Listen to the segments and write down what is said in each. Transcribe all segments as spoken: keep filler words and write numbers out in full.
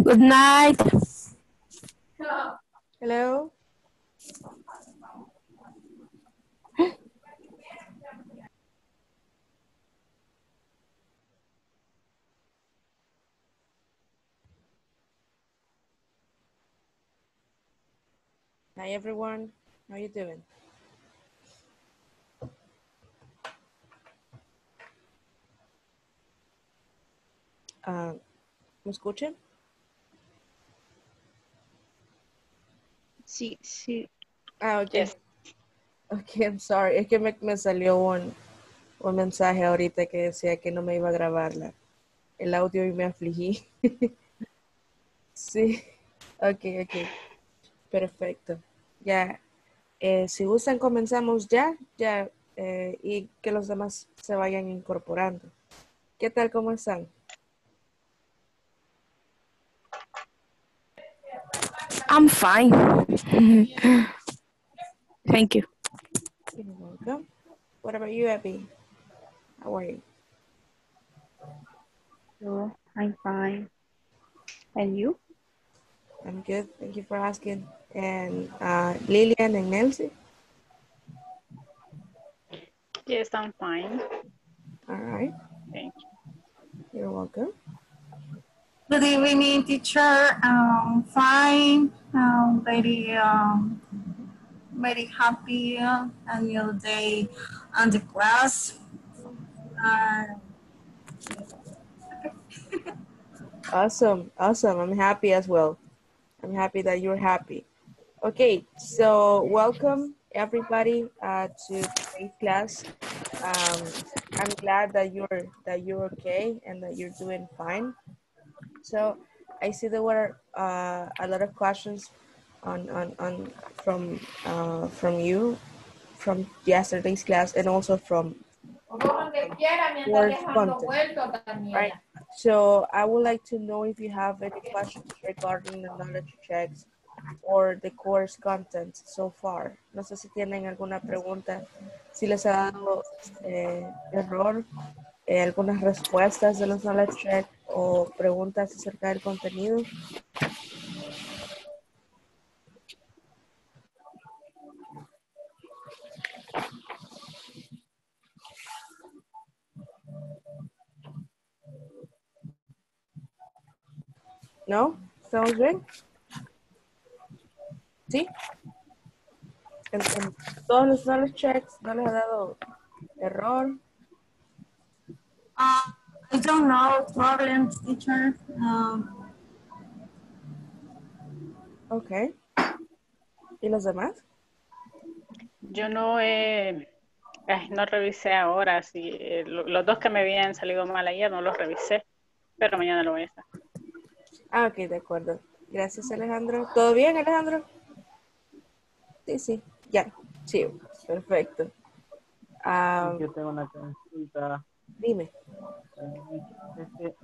Good night. Hello. Hi everyone, how are you doing? Uh, ¿Me escuchan? Sí, sí. Ah, ok. Yes. Ok, I'm sorry. Es que me, me salió un, un mensaje ahorita que decía que no me iba a grabar la, el audio y me afligí. Sí. Ok, ok. Perfecto. Ya. Eh, si gustan, comenzamos ya. Ya. Eh, y que los demás se vayan incorporando. ¿Qué tal? ¿Cómo están? I'm fine. Thank you. You're welcome. What about you, Abby? How are you? Hello, I'm fine. And you? I'm good. Thank you for asking. And uh, Lillian and Nancy? Yes, I'm fine. All right. Thank you. You're welcome. Good evening, teacher. Um, fine. Um, very, um, very happy. A new day on the class. Uh, awesome, awesome. I'm happy as well. I'm happy that you're happy. Okay, so welcome everybody uh, to today's class. Um, I'm glad that you're that you're okay and that you're doing fine. So I see there were uh, a lot of questions on, on, on from uh, from you from yesterday's class and also from course content. Right. So I would like to know if you have any questions regarding the knowledge checks or the course content so far. No sé si tienen alguna pregunta, si les ha dado eh, error, eh, algunas respuestas de los knowledge checks o preguntas acerca del contenido. ¿No? ¿Estamos bien? ¿Sí? En, en todos los knowledge checks, ¿no les ha dado error? Ah. I don't know, problems, teacher. Um, okay. ¿Y los demás? Yo no eh, eh, no revisé ahora. Si, eh, lo, los dos que me habían salido mal ayer no los revisé, pero mañana lo voy a hacer. Ah, ok, de acuerdo. Gracias, Alejandro. ¿Todo bien, Alejandro? Sí, sí. Ya, sí, perfecto. Um, Yo tengo una consulta. Dime. Este,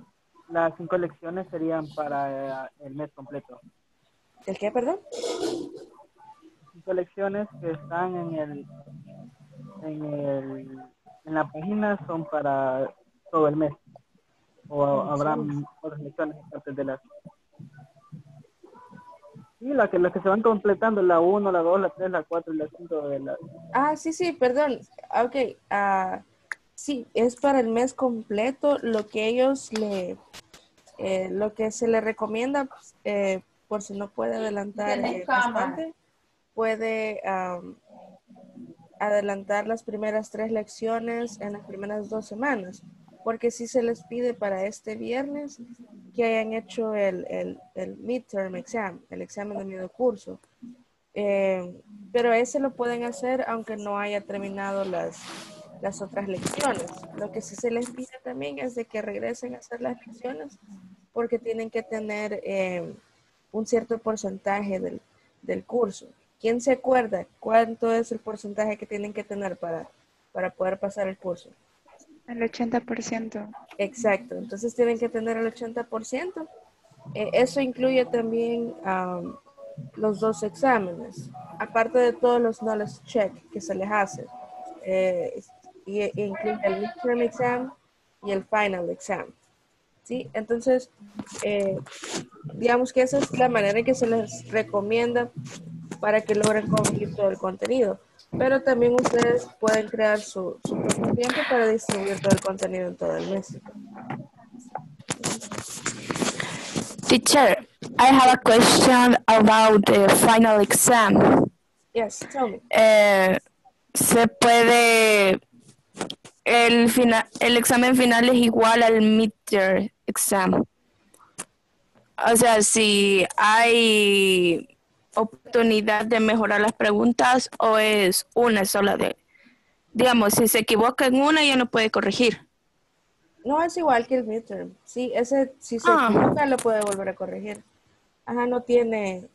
las cinco lecciones serían para el mes completo. ¿El qué, perdón? Cinco lecciones que están en el, en el, en la página son para todo el mes. O habrán otras lecciones antes de las. Sí, las que, la que se van completando, la uno, la dos, la tres, la cuatro y la cinco de la. Ah, sí, sí, perdón. Ok. Ah. Uh... Sí, es para el mes completo lo que ellos le, eh, lo que se le recomienda, eh, por si no puede adelantar eh, bastante, puede um, adelantar las primeras tres lecciones en las primeras dos semanas, porque sí se les pide para este viernes que hayan hecho el, el, el midterm exam, el examen de medio curso. Eh, pero ese lo pueden hacer aunque no haya terminado las... las otras lecciones. Lo que sí se les pide también es de que regresen a hacer las lecciones porque tienen que tener eh, un cierto porcentaje del, del curso. ¿Quién se acuerda cuánto es el porcentaje que tienen que tener para, para poder pasar el curso? El ochenta por ciento. Exacto. Entonces tienen que tener el ochenta por ciento. Eh, eso incluye también um, los dos exámenes, aparte de todos los knowledge check que se les hace. Eh, Y, y incluye el midterm exam y el final exam, ¿sí? Entonces, eh, digamos que esa es la manera en que se les recomienda para que logren conseguir todo el contenido. Pero también ustedes pueden crear su, su propio tiempo para distribuir todo el contenido en todo el mes. Teacher, I have a question about the final exam. Yes, tell me. Eh, ¿Se puede... El, final, el examen final es igual al midterm exam? O sea, si hay oportunidad de mejorar las preguntas o es una sola de... Digamos, si se equivoca en una ya no puede corregir. No, es igual que el midterm. Sí, ese, si se ah. equivoca lo puede volver a corregir. Ajá, no tiene...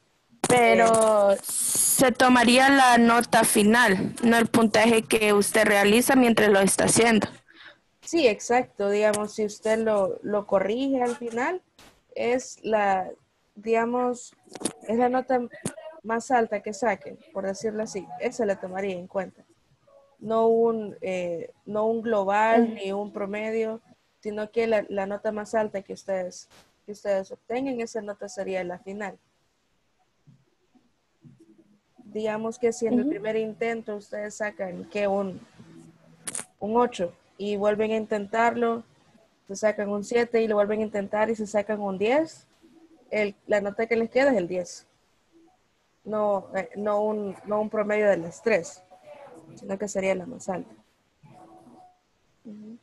Pero eh. se tomaría la nota final, no el puntaje que usted realiza mientras lo está haciendo. Sí, exacto. Digamos, si usted lo, lo corrige al final, es la... digamos, es la nota más alta que saquen, por decirlo así. Esa la tomaría en cuenta. No un, eh, no un global uh-huh. ni un promedio, sino que la, la nota más alta que ustedes, que ustedes obtengan, esa nota sería la final. Digamos que si en uh-huh. el primer intento ustedes sacan que un, un ocho y vuelven a intentarlo, se sacan un siete y lo vuelven a intentar y se sacan un diez, El, la nota que les queda es el diez. No, eh, no, un, no un promedio de las tres, sino que sería la más alta. Uh-huh.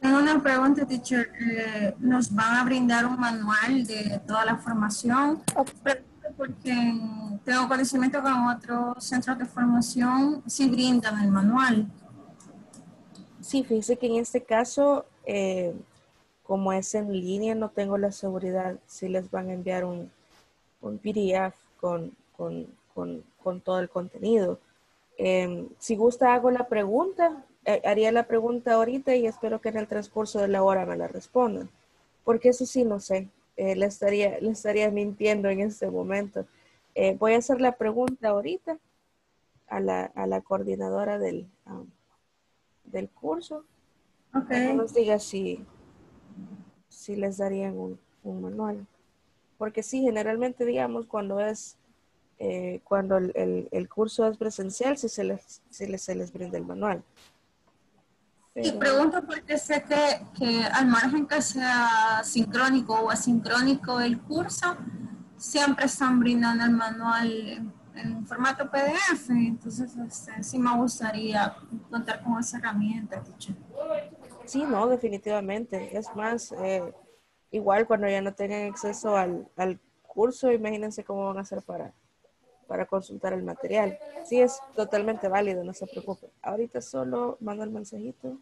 Tengo una pregunta, teacher. Eh, ¿Nos van a brindar un manual de toda la formación? Okay. Porque tengo conocimiento con otros centros de formación, sí brindan el manual. Sí, fíjese que en este caso... Eh, como es en línea, no tengo la seguridad si les van a enviar un, un P D F con, con, con, con todo el contenido. Eh, si gusta, hago la pregunta. Eh, haría la pregunta ahorita y espero que en el transcurso de la hora me la respondan. Porque eso sí, no sé. Eh, le estaría, le estaría mintiendo en este momento. Eh, voy a hacer la pregunta ahorita a la, a la coordinadora del, um, del curso. Ok. Que nos diga si... si les darían un, un manual. Porque sí, generalmente, digamos, cuando es eh, cuando el, el, el curso es presencial, si se les, si les, se les brinda el manual. Pero... Y pregunto porque sé que, que al margen que sea sincrónico o asincrónico el curso, siempre están brindando el manual en formato P D F. Entonces, este, sí me gustaría contar con esa herramienta, teacher. Sí, no, definitivamente. Es más, eh, igual cuando ya no tengan acceso al, al curso, imagínense cómo van a hacer para, para consultar el material. Sí, es totalmente válido, no se preocupen. Ahorita solo mando el mensajito.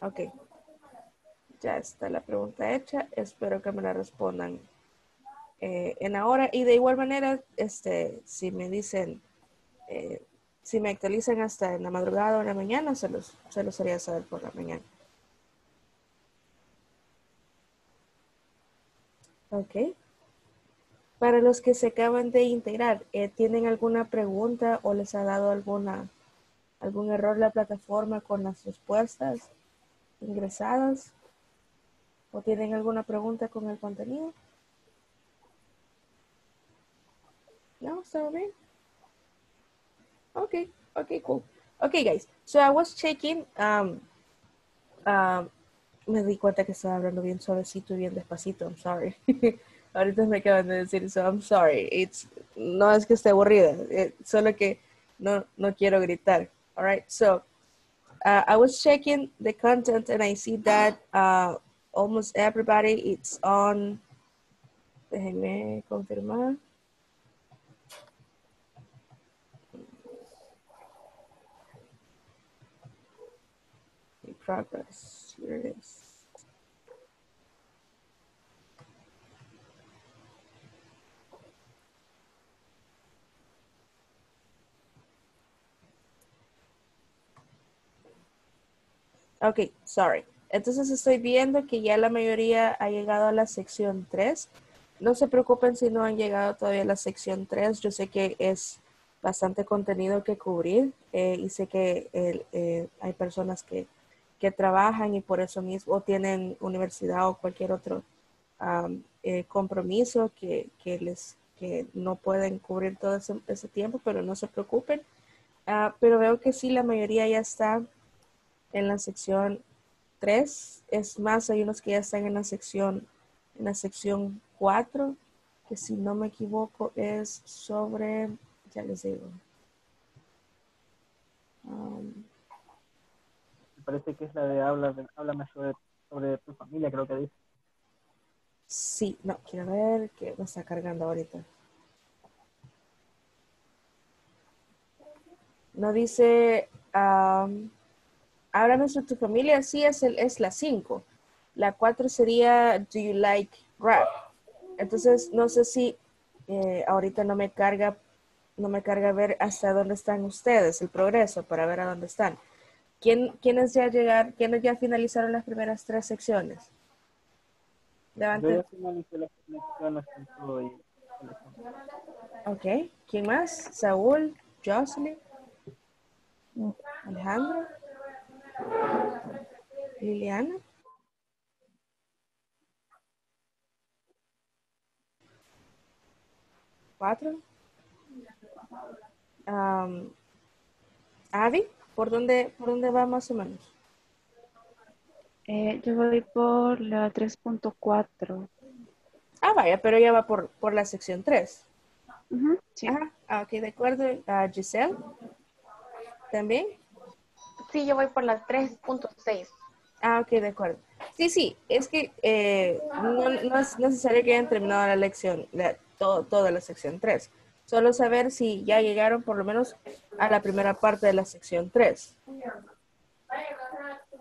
Ok. Ya está la pregunta hecha. Espero que me la respondan. Eh, en ahora, y de igual manera, este, si me dicen, eh, si me actualizan hasta en la madrugada o en la mañana, se los, se los haría saber por la mañana. Ok. Para los que se acaban de integrar, eh, ¿tienen alguna pregunta o les ha dado alguna, algún error la plataforma con las respuestas ingresadas? ¿O tienen alguna pregunta con el contenido? No, sorry. Okay, okay, cool. Okay, guys. So I was checking. Um, um, me di cuenta que estaba hablando bien suavecito y bien despacito. I'm sorry. Ahorita me acaban de decir eso. I'm sorry. It's, no es que esté aburrida. It, solo que no, no quiero gritar. All right. So uh, I was checking the content and I see that uh, almost everybody it's on. Déjenme confirmar. Progress. Here it is. Ok, sorry. Entonces estoy viendo que ya la mayoría ha llegado a la sección tres. No se preocupen si no han llegado todavía a la sección tres. Yo sé que es bastante contenido que cubrir eh, y sé que eh, eh, hay personas que, que trabajan y por eso mismo o tienen universidad o cualquier otro um, eh, compromiso que, que, les, que no pueden cubrir todo ese, ese tiempo, pero no se preocupen. Uh, pero veo que sí, la mayoría ya está en la sección tres. Es más, hay unos que ya están en la sección, en la sección cuatro, que si no me equivoco es sobre... Ya les digo. Um, Me parece que es la de habla, háblame sobre, sobre tu familia, creo que dice. Sí, no, quiero ver que me está cargando ahorita. No dice, um, háblame sobre tu familia, sí, es, el, es la cinco. La cuatro sería, do you like rap? Entonces, no sé si eh, ahorita no me carga No me carga ver hasta dónde están ustedes, el progreso, para ver a dónde están. ¿Quién, ¿Quiénes ya llegaron, quiénes ya finalizaron las primeras tres secciones? Levanten. Yo ya finalicé las secciones con todo y... Ok, ¿quién más? Saúl, Jocelyn, Alejandro, Liliana. Cuatro. Um, Avi, ¿por dónde, ¿por dónde va más o menos? Eh, yo voy por la tres punto cuatro. Ah, vaya, pero ya va por, por la sección tres. Uh-huh, sí. Ajá, ah, ok, de acuerdo. Uh, Giselle, ¿también? Sí, yo voy por la tres punto seis. Ah, ok, de acuerdo. Sí, sí, es que eh, no, no es necesario que hayan terminado la lección, la, todo, toda la sección tres. Solo saber si ya llegaron por lo menos a la primera parte de la sección tres.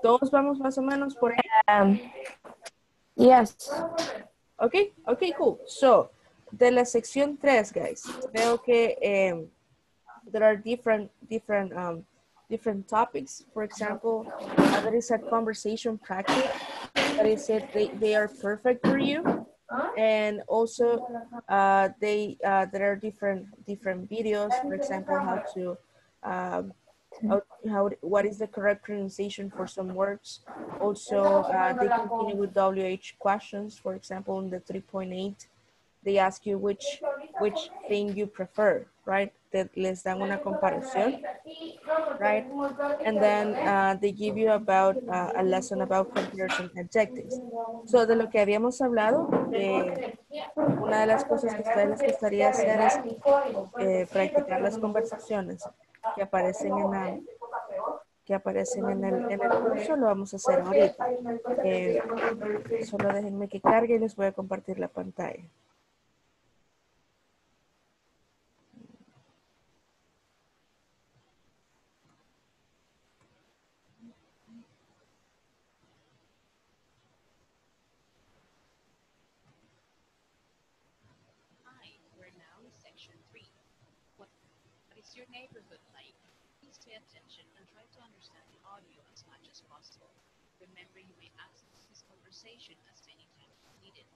Todos vamos más o menos por ahí. Um, yes. Ok, ok, cool. So, de la sección tres, guys, veo que um, there are different, different, um, different topics. For example, uh, there is a conversation practice that is said they, they are perfect for you. And also, uh, they uh, there are different different videos. For example, how to, um, how, how what is the correct pronunciation for some words. Also, uh, they continue with W H questions. For example, in the three point eight, they ask you which which thing you prefer, right? That les dan una comparación, right? And then uh, they give you about uh, a lesson about comparison adjectives. So, de lo que habíamos hablado, eh, una de las cosas que ustedes les gustaría hacer es eh, practicar las conversaciones que aparecen en la, que aparecen en el, en el curso. Lo vamos a hacer ahorita. Eh, solo déjenme que cargue y les voy a compartir la pantalla. Neighborhood like. Please pay attention and try to understand the audio as much as possible. Remember, you may access this conversation as many times as needed.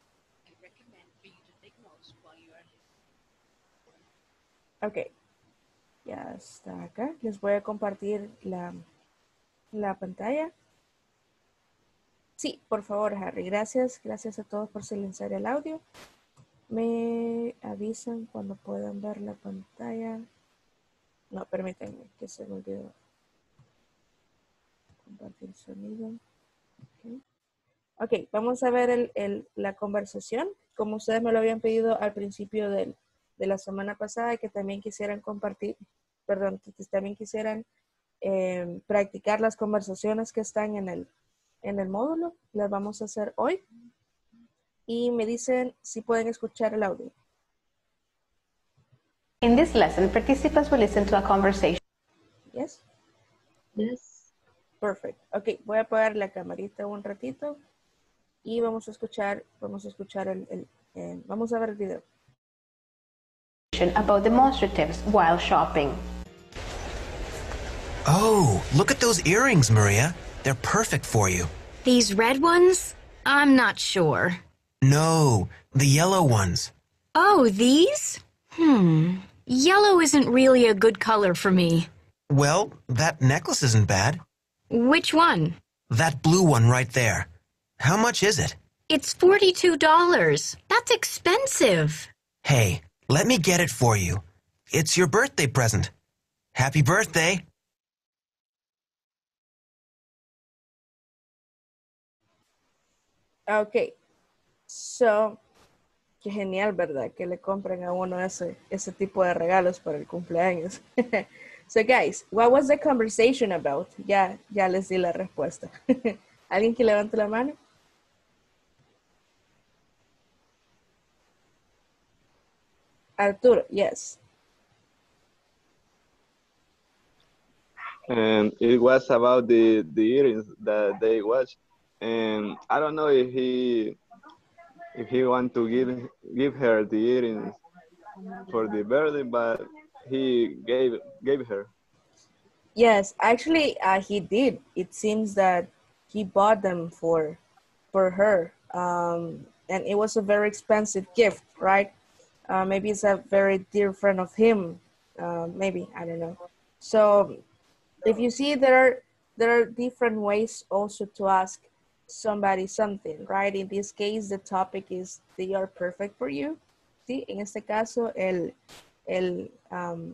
I recommend for you to take notes while you are listening. Okay. Ya está acá. Les voy a compartir la, la pantalla. Sí, por favor, Harry. Gracias. Gracias a todos por silenciar el audio. Me avisan cuando puedan ver la pantalla. No, permítanme que se me olvidó compartir sonido. Okay. Ok, vamos a ver el, el, la conversación. Como ustedes me lo habían pedido al principio del, de la semana pasada, que también quisieran compartir, perdón, que también quisieran eh, practicar las conversaciones que están en el, en el módulo. Las vamos a hacer hoy. Y me dicen si pueden escuchar el audio. In this lesson, participants will listen to a conversation. Yes? Yes. Perfect. Ok, voy a apagar la camarita un ratito y vamos a escuchar, vamos a escuchar el, el, el vamos a ver el video. About demonstratives while shopping. Oh, look at those earrings, Maria. They're perfect for you. These red ones? I'm not sure. No, the yellow ones. Oh, these? Hmm. Yellow isn't really a good color for me. Well, that necklace isn't bad. Which one? That blue one right there. How much is it? It's forty-two dollars. That's expensive. Hey, let me get it for you. It's your birthday present. Happy birthday. Okay. So, qué genial, ¿verdad? Que le compren a uno ese, ese tipo de regalos para el cumpleaños. So, guys, what was the conversation about? Ya, ya les di la respuesta. ¿Alguien que levante la mano? Arturo, yes. And it was about the, the earrings that they watched. And I don't know if he if he want to give give her the earrings for the birthday, but he gave gave her. Yes, actually, uh, he did. It seems that he bought them for for her, um, and it was a very expensive gift, right? Uh, maybe it's a very dear friend of him. Uh, maybe, I don't know. So, if you see, there are there are different ways also to ask somebody something, right? In this case, the topic is they are perfect for you. Sí, en este caso, el el um,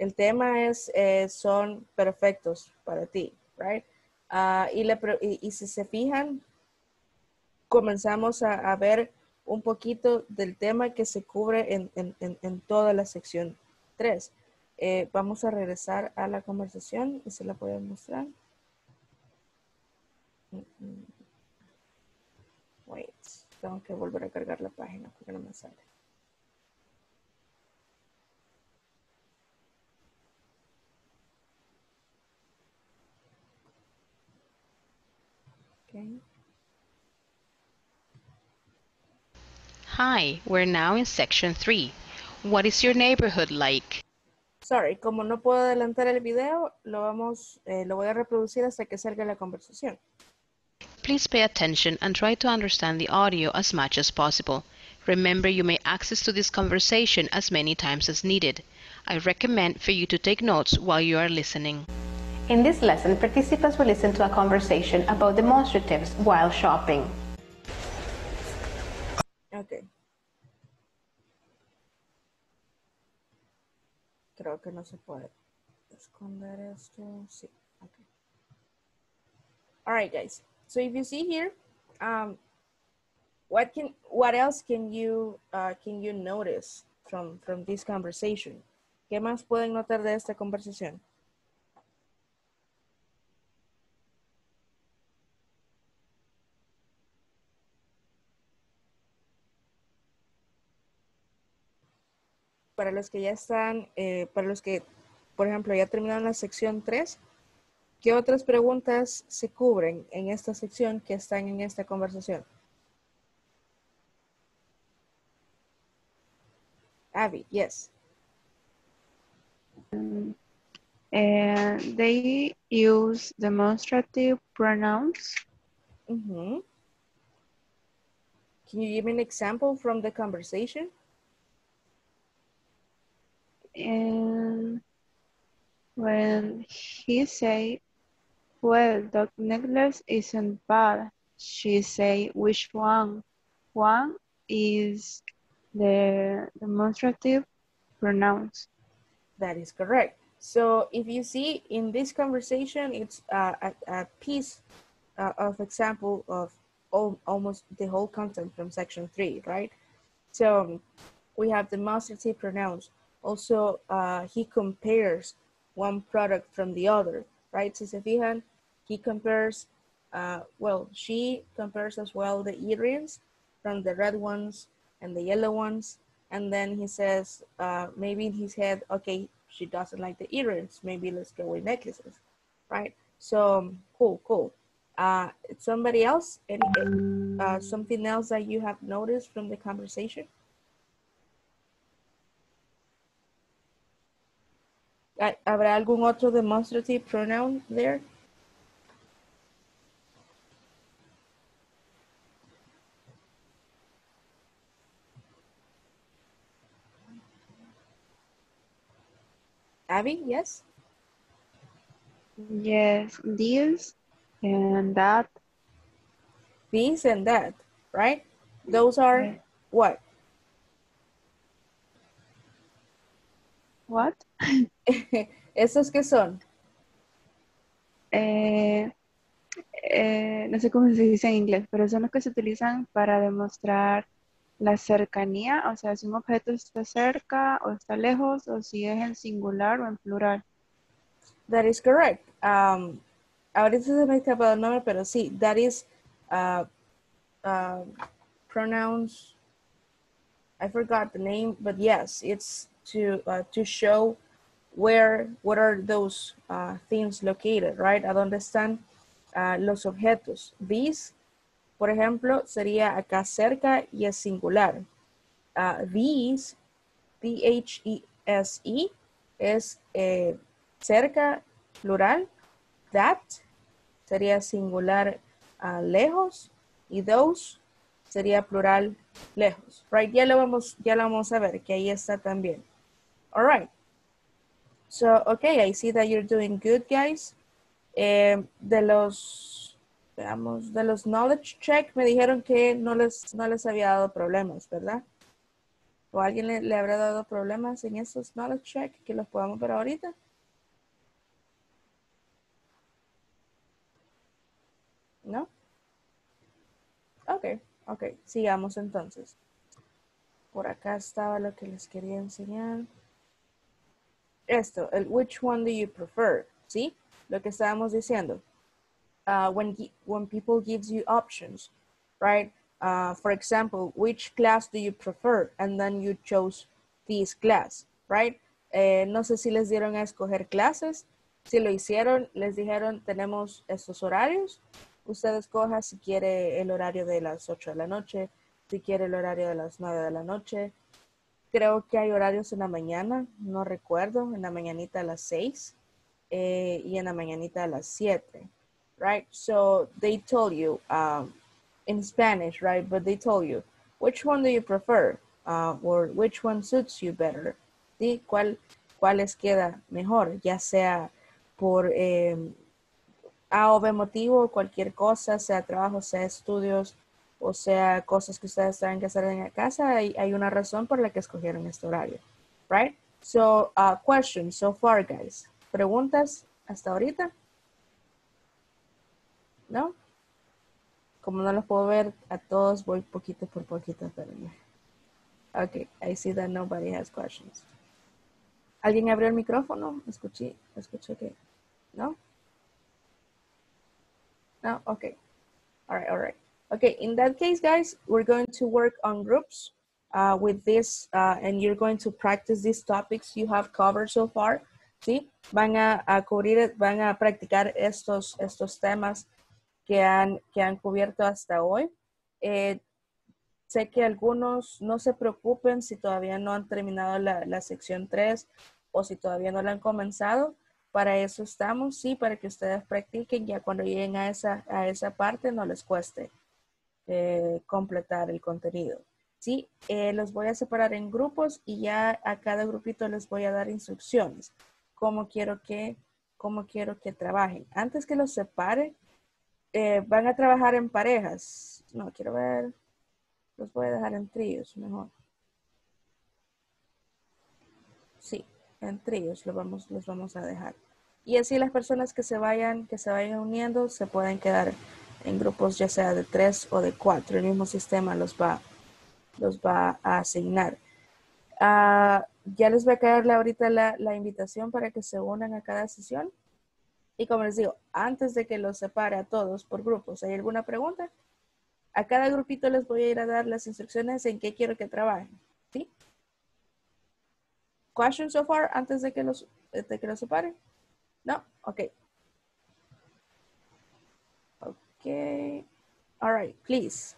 el tema es eh, son perfectos para ti, right? Uh, y, le, y, y si se fijan, comenzamos a, a ver un poquito del tema que se cubre en, en, en, en toda la sección tres. Eh, vamos a regresar a la conversación y se la voy a mostrar. Wait, tengo que volver a cargar la página porque no me sale. Okay. Hi, we're now in section three. What is your neighborhood like? Sorry, como no puedo adelantar el video, lo vamos, eh, lo voy a reproducir hasta que salga la conversación. Please pay attention and try to understand the audio as much as possible. Remember, you may access to this conversation as many times as needed. I recommend for you to take notes while you are listening. In this lesson, participants will listen to a conversation about demonstratives while shopping. Okay. Creo que no se puede esconder esto. Sí. Okay. All right, guys. So if you see here, um, what can what else can you uh, can you notice from from this conversation? ¿Qué más pueden notar de esta conversación? Para los que ya están, eh, para los que, por ejemplo, ya terminaron la sección tres, ¿qué otras preguntas se cubren en esta sección que están en esta conversación? Abby, yes. Um, uh, they use demonstrative pronouns. Mm-hmm. Can you give me an example from the conversation? And when he say, well, the necklace isn't bad, she say, which one? One is the demonstrative pronouns. That is correct. So if you see in this conversation, it's uh, a, a piece uh, of example of all, almost the whole content from section three, right? So we have demonstrative pronouns. Also, uh, he compares one product from the other, right? Si se fijan, he compares, uh, well, she compares as well the earrings from the red ones and the yellow ones. And then he says, uh, maybe in his head, okay, she doesn't like the earrings. Maybe let's go with necklaces, right? So, cool, cool. Uh, somebody else, any, uh, something else that you have noticed from the conversation? ¿Habrá algún otro demonstrative pronoun there? Abby, yes? Yes, this and that. This and that, right? Those are yeah. what? What? ¿Esos qué son? Eh, eh, no sé cómo se dice en inglés, pero son los que se utilizan para demostrar la cercanía, o sea, si un objeto está cerca o está lejos, o si es en singular o en plural. That is correct. Um, ahorita se me escapa el nombre, pero sí, that is uh, uh, pronouns. I forgot the name, but yes, it's to uh, to show where, what are those uh, things located, right? ¿A dónde están uh, los objetos? These, por ejemplo, sería acá cerca y es singular. Uh, these, T H E S E, es eh, cerca, plural. That sería singular uh, lejos. Y those sería plural lejos. Right? Ya lo vamos, ya lo vamos a ver, que ahí está también. All right. So, okay, I see that you're doing good, guys. Eh, de los, veamos, de los knowledge check, me dijeron que no les, no les había dado problemas, ¿verdad? ¿O alguien le, le habrá dado problemas en esos knowledge check que los podamos ver ahorita? ¿No? Okay, okay, sigamos entonces. Por acá estaba lo que les quería enseñar. Esto, el which one do you prefer, ¿sí? Lo que estábamos diciendo. Uh, when, when people gives you options, right? Uh, for example, which class do you prefer? And then you chose this class, right? Eh, no sé si les dieron a escoger clases. Si lo hicieron, les dijeron, tenemos estos horarios. Usted escoja si quiere el horario de las ocho de la noche, si quiere el horario de las nueve de la noche. Creo que hay horarios en la mañana, no recuerdo, en la mañanita a las seis eh, y en la mañanita a las siete, right? So they told you um, in Spanish, right? But they told you, which one do you prefer? Uh, or which one suits you better? ¿Sí? ¿Cuál, cuál les queda mejor? Ya sea por eh, A o B motivo, cualquier cosa, sea trabajo, sea estudios, o sea, cosas que ustedes tengan que hacer en la casa, hay, hay una razón por la que escogieron este horario, right? So, uh, questions so far, guys. ¿Preguntas hasta ahorita? ¿No? Como no los puedo ver a todos, voy poquito por poquito. Pero... Ok, I see that nobody has questions. ¿Alguien abrió el micrófono? Escuché, escuché que... ¿No? No, ok. All right, all right. Okay, in that case, guys, we're going to work on groups uh, with this, uh, and you're going to practice these topics you have covered so far. ¿Sí? Van a, a cubrir, van a practicar estos, estos temas que han, que han cubierto hasta hoy. Eh, sé que algunos no se preocupen si todavía no han terminado la, la sección tres o si todavía no la han comenzado. Para eso estamos, sí, para que ustedes practiquen ya cuando lleguen a esa, a esa parte no les cueste. Eh, completar el contenido. ¿Sí? Eh, los voy a separar en grupos y ya a cada grupito les voy a dar instrucciones. Cómo quiero que, cómo quiero que trabajen. Antes que los separe, eh, van a trabajar en parejas. No, quiero ver. Los voy a dejar en tríos mejor. Sí, en tríos los vamos, los vamos a dejar. Y así las personas que se vayan, que se vayan uniendo se pueden quedar en grupos ya sea de tres o de cuatro. El mismo sistema los va, los va a asignar. Uh, ya les voy a caer ahorita la, la invitación para que se unan a cada sesión. Y como les digo, antes de que los separe a todos por grupos, ¿hay alguna pregunta? A cada grupito les voy a ir a dar las instrucciones en qué quiero que trabajen. ¿Sí? ¿Questions so far antes de que los, de que los separen? No? Ok. Okay. All right, please.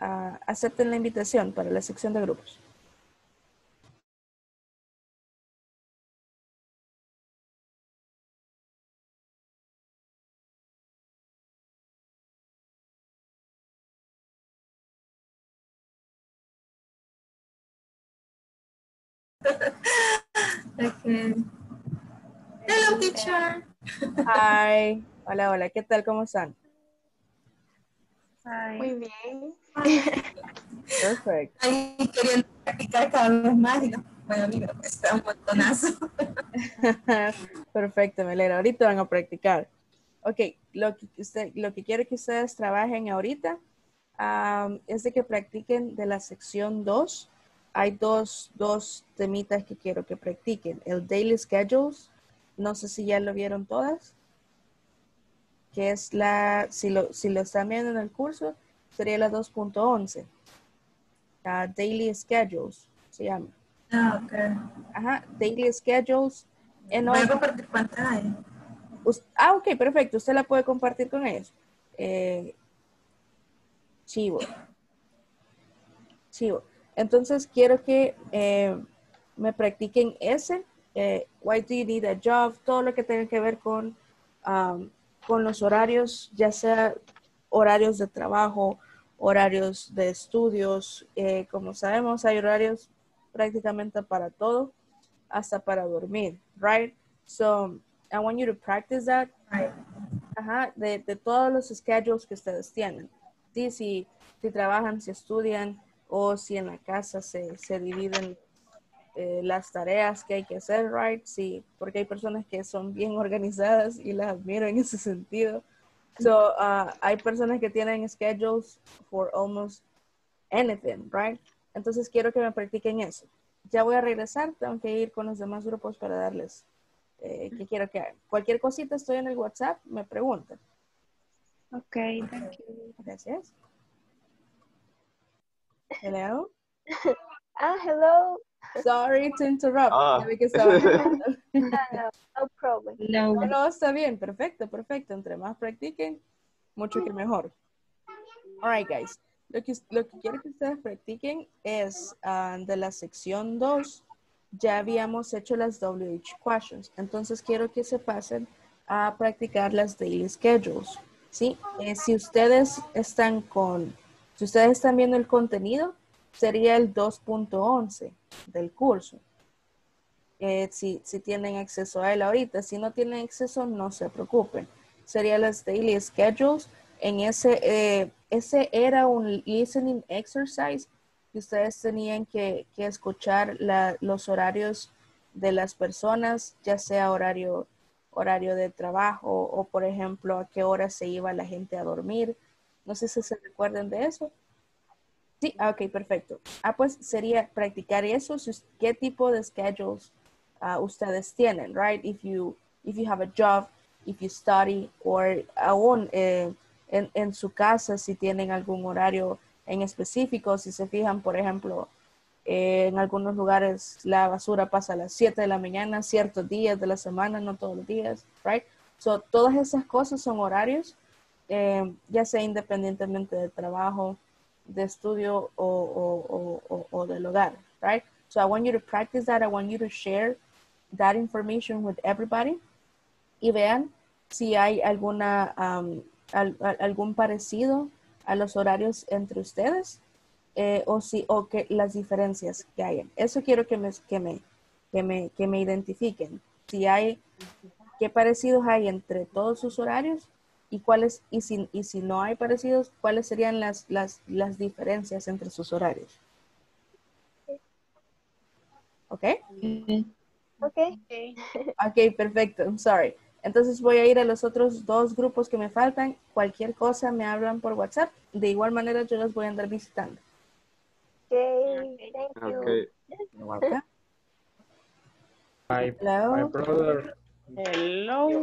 Uh, acepten la invitación para la sección de grupos. Okay. Hello, teacher. Hi. Hola, hola. ¿Qué tal? ¿Cómo están? Hi. Muy bien. Perfecto. Ay, queriendo practicar cada vez más. Y no, bueno, a mí me cuesta un montonazo. Perfecto, Melera. Ahorita van a practicar. Ok, lo que, usted, lo que quiero que ustedes trabajen ahorita um, es de que practiquen de la sección dos. Hay dos, dos temitas que quiero que practiquen. El Daily Schedules, no sé si ya lo vieron todas, que es la, si lo, si lo están viendo en el curso, sería la dos punto once. La Daily Schedules se llama. Ah, ok. Ajá, Daily Schedules. Voy a compartir pantalla. Ah, ok, perfecto. Usted la puede compartir con ellos. Eh, chivo. Chivo. Entonces, quiero que eh, me practiquen ese. Eh, why do you need a job? Todo lo que tenga que ver con, um, con los horarios, ya sea horarios de trabajo, horarios de estudios. Eh, como sabemos, hay horarios prácticamente para todo, hasta para dormir, right? So, I want you to practice that. Right. Ajá, de, de todos los schedules que ustedes tienen. Sí, si, si trabajan, si estudian, o si en la casa se, se dividen eh, las tareas que hay que hacer, right? Sí, porque hay personas que son bien organizadas y las admiro en ese sentido. So, uh, hay personas que tienen schedules for almost anything, right? Entonces quiero que me practiquen eso. Ya voy a regresar, tengo que ir con los demás grupos para darles eh, qué quiero que hagan. Cualquier cosita, estoy en el WhatsApp, me preguntan. Ok, thank you. Gracias. Hello. Ah, hello. Sorry to interrupt. Ah. no, no, no problem. No. No, no, está bien. Perfecto, perfecto. Entre más practiquen, mucho que mejor. All right, guys. Lo que, lo que quiero que ustedes practiquen es uh, de la sección dos. Ya habíamos hecho las W H questions. Entonces, quiero que se pasen a practicar las daily schedules. ¿Sí? Eh, si ustedes están con... Si ustedes están viendo el contenido, sería el dos punto once del curso. Eh, si, si tienen acceso a él ahorita, si no tienen acceso, no se preocupen. Serían las Daily Schedules. En ese, eh, ese era un listening exercise que ustedes tenían que, que escuchar la, los horarios de las personas, ya sea horario, horario de trabajo o, por ejemplo, a qué hora se iba la gente a dormir. No sé si se recuerdan de eso. Sí, ok, perfecto. Ah, pues sería practicar eso. ¿Qué tipo de schedules uh, ustedes tienen, right? If you, if you have a job, if you study, or aún eh, en, en su casa si tienen algún horario en específico. Si se fijan, por ejemplo, eh, en algunos lugares la basura pasa a las siete de la mañana, ciertos días de la semana, no todos los días, right? So, todas esas cosas son horarios. Eh, ya sea independientemente de trabajo, de estudio o, o, o, o, o del hogar, right? So I want you to practice that. I want you to share that information with everybody. Y vean si hay alguna, um, al, al, algún parecido a los horarios entre ustedes eh, o, si, o que las diferencias que hayan. Eso quiero que me, que me, que me, que me identifiquen. Si hay, qué parecidos hay entre todos sus horarios. Y, cuáles, y, si, y si no hay parecidos, ¿cuáles serían las, las, las diferencias entre sus horarios? ¿Ok? Ok. Ok, perfecto. I'm sorry. Entonces voy a ir a los otros dos grupos que me faltan. Cualquier cosa me hablan por WhatsApp. De igual manera yo los voy a andar visitando. Ok, thank you. Okay. Welcome. Hi, hello. My brother. Hello.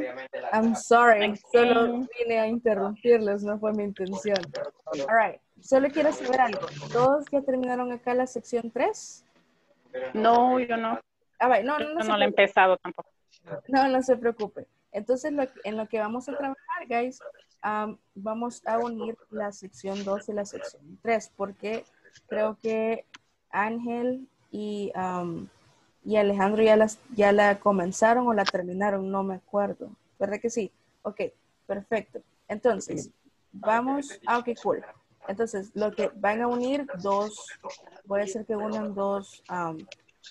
I'm sorry, solo vine a interrumpirlos, no fue mi intención. All right, solo quiero saber algo. ¿Todos ya terminaron acá la sección tres? No, yo no. Ah, right. no, no, no, yo no la he empezado tampoco. No, no se preocupe. Entonces, lo, en lo que vamos a trabajar, guys, um, vamos a unir la sección dos y la sección tres, porque creo que Ángel y... Um, Y Alejandro ya, las, ya la comenzaron o la terminaron, no me acuerdo. ¿Verdad que sí? Ok, perfecto. Entonces, vamos... Ah, ok, cool. Entonces, lo que van a unir dos... Voy a hacer que unan dos um,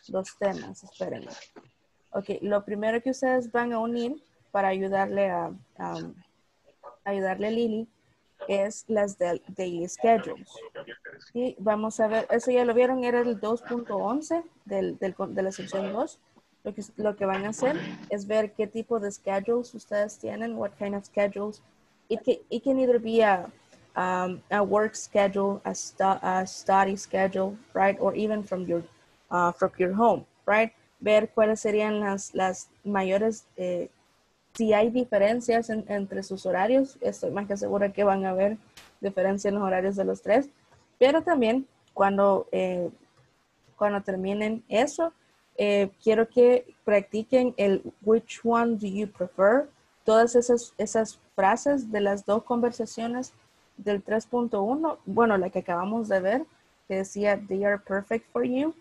dos temas, espérenme. Ok, lo primero que ustedes van a unir para ayudarle a, um, ayudarle a Lily es las del Daily Schedules. Y vamos a ver, eso ya lo vieron, era el dos punto once del, del, de la sección dos. Lo que, lo que van a hacer es ver qué tipo de schedules ustedes tienen, what kind of schedules. It can, it can either be a, um, a work schedule, a, stu a study schedule, right? Or even from your, uh, from your home, right? Ver cuáles serían las, las mayores, eh, si hay diferencias en, entre sus horarios. Estoy más que segura que van a haber diferencias en los horarios de los tres. Pero también cuando, eh, cuando terminen eso, eh, quiero que practiquen el which one do you prefer. Todas esas, esas frases de las dos conversaciones del tres punto uno, bueno, la que acabamos de ver, que decía they are perfect for you.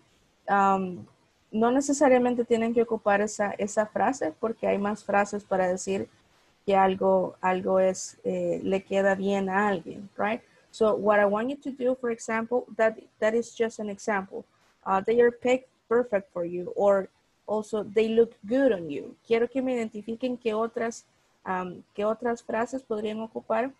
Um, no necesariamente tienen que ocupar esa, esa frase, porque hay más frases para decir que algo, algo es, eh, le queda bien a alguien, right? So what I want you to do, for example, that, that is just an example. Uh, they are perfect for you, or also they look good on you. Quiero que me identifiquen qué otras, um, qué otras frases podrían ocupar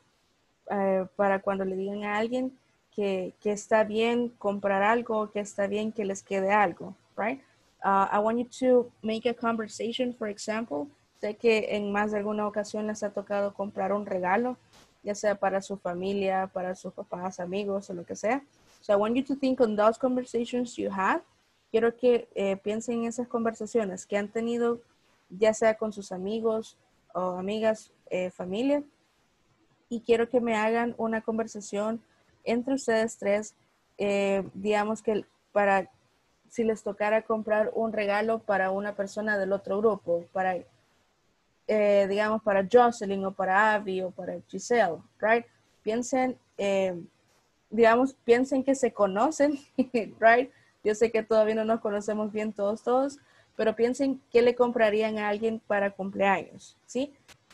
uh, para cuando le digan a alguien que, que está bien comprar algo, que está bien que les quede algo, right? Uh, I want you to make a conversation, for example. Sé que en más de alguna ocasión les ha tocado comprar un regalo, ya sea para su familia, para sus papás, amigos o lo que sea. So I want you to think on those conversations you had. Quiero que eh, piensen en esas conversaciones que han tenido, ya sea con sus amigos o amigas, eh, familia. Y quiero que me hagan una conversación entre ustedes tres, eh, digamos que para... si les tocara comprar un regalo para una persona del otro grupo, para, eh, digamos, para Jocelyn o para Abby o para Giselle, right? Piensen, eh, digamos, piensen que se conocen, right? Yo sé que todavía no nos conocemos bien todos, todos, pero piensen qué le comprarían a alguien para cumpleaños, ¿sí?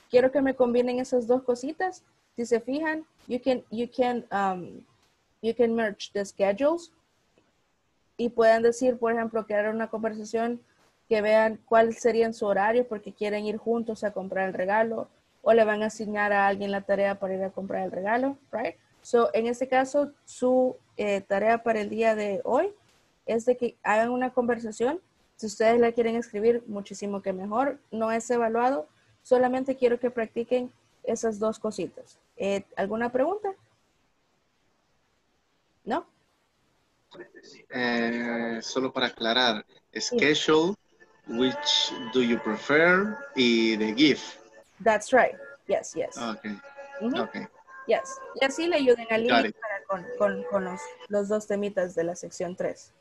Quiero que me combinen esas dos cositas. Si se fijan, you can, you can, um, you can merge the schedules. Y puedan decir, por ejemplo, crear una conversación que vean cuál sería su horario porque quieren ir juntos a comprar el regalo o le van a asignar a alguien la tarea para ir a comprar el regalo, right? So, en este caso, su eh, tarea para el día de hoy es de que hagan una conversación. Si ustedes la quieren escribir, muchísimo que mejor. No es evaluado. Solamente quiero que practiquen esas dos cositas. Eh, ¿Alguna pregunta? ¿No? Eh, solo para aclarar, schedule, which do you prefer, y the gift. That's right. Yes, yes. Okay. Mm-hmm. Okay. Yes. Y así le ayuden a Lili para con, con, con los, los dos temitas de la sección tres.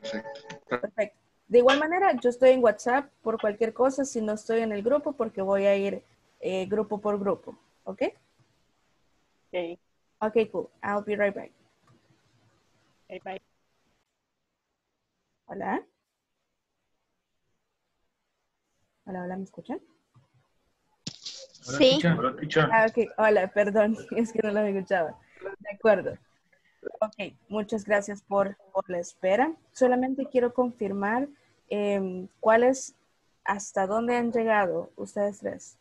Perfecto. Perfecto. De igual manera, yo estoy en WhatsApp por cualquier cosa, si no estoy en el grupo, porque voy a ir eh, grupo por grupo. ¿Ok? Ok. Ok, cool. I'll be right back. Bye. Hola. Hola, hola, ¿me escuchan? Hola, sí. Ticha. Hola, ticha. Ah, okay. Hola, perdón, es que no los escuchaba. De acuerdo. Ok, muchas gracias por, por la espera. Solamente quiero confirmar eh, cuáles, hasta dónde han llegado ustedes tres.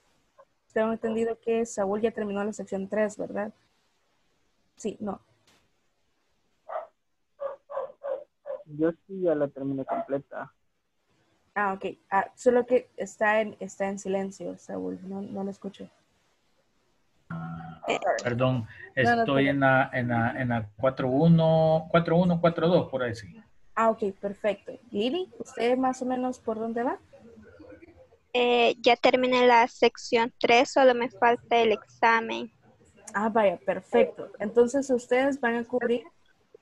Tengo entendido que Saúl ya terminó la sección tres, ¿verdad? Sí, no. Yo sí ya la terminé completa. Ah, ok. Ah, solo que está en, está en silencio, Saúl. No, no lo escuché. Eh, Perdón. Estoy no, no, en la, en la, en la cuatro punto uno, cuatro punto uno, cuatro punto dos, por ahí sí. Ah, ok. Perfecto. Lili, ¿usted más o menos por dónde va? Eh, ya terminé la sección tres, solo me falta el examen. Ah, vaya. Perfecto. Entonces, ustedes van a cubrir...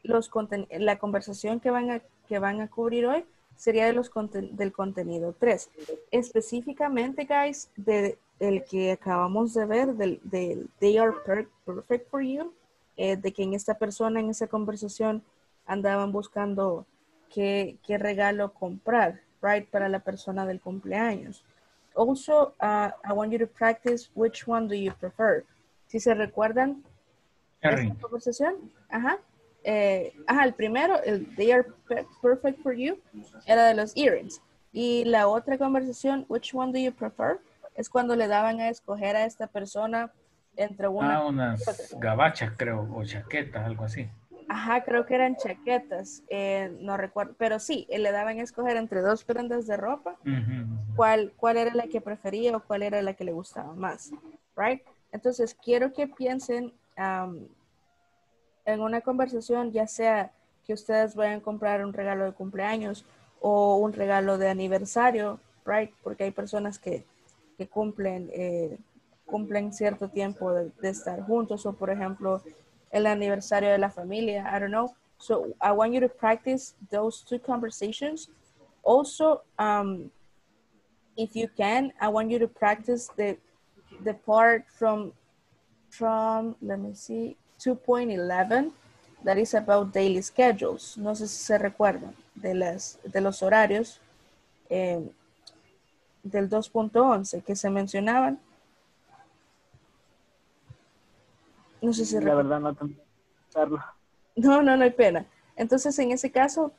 Los conten la conversación que van, a, que van a cubrir hoy sería de los conten del contenido tres. Específicamente, guys, de, el que acabamos de ver, del de, They Are per Perfect For You, eh, de que en esta persona, en esa conversación, andaban buscando qué, qué regalo comprar, right, para la persona del cumpleaños. Also, uh, I want you to practice which one do you prefer. Si se recuerdan, Harry. Esta conversación, ajá. eh, ajá, el primero, el they are perfect for you, era de los earrings. Y la otra conversación, which one do you prefer, es cuando le daban a escoger a esta persona entre una... Ah, unas gabachas, creo, o chaquetas, algo así. Ajá, creo que eran chaquetas, eh, no recuerdo, pero sí, le daban a escoger entre dos prendas de ropa, uh-huh. cuál, cuál era la que prefería o cuál era la que le gustaba más, right? Entonces, quiero que piensen um, en una conversación, ya sea que ustedes vayan a comprar un regalo de cumpleaños o un regalo de aniversario, right? Porque hay personas que, que cumplen, eh, cumplen cierto tiempo de, de estar juntos o, por ejemplo, el aniversario de la familia, I don't know. So I want you to practice those two conversations. Also, um, if you can, I want you to practice the the part from, from let me see, two point eleven, that is about daily schedules. No sé si se recuerdan de, las, de los horarios eh, del dos punto once que se mencionaban. No sé si... La verdad no tengo que pensarlo. No, no, no hay pena. Entonces, en ese caso,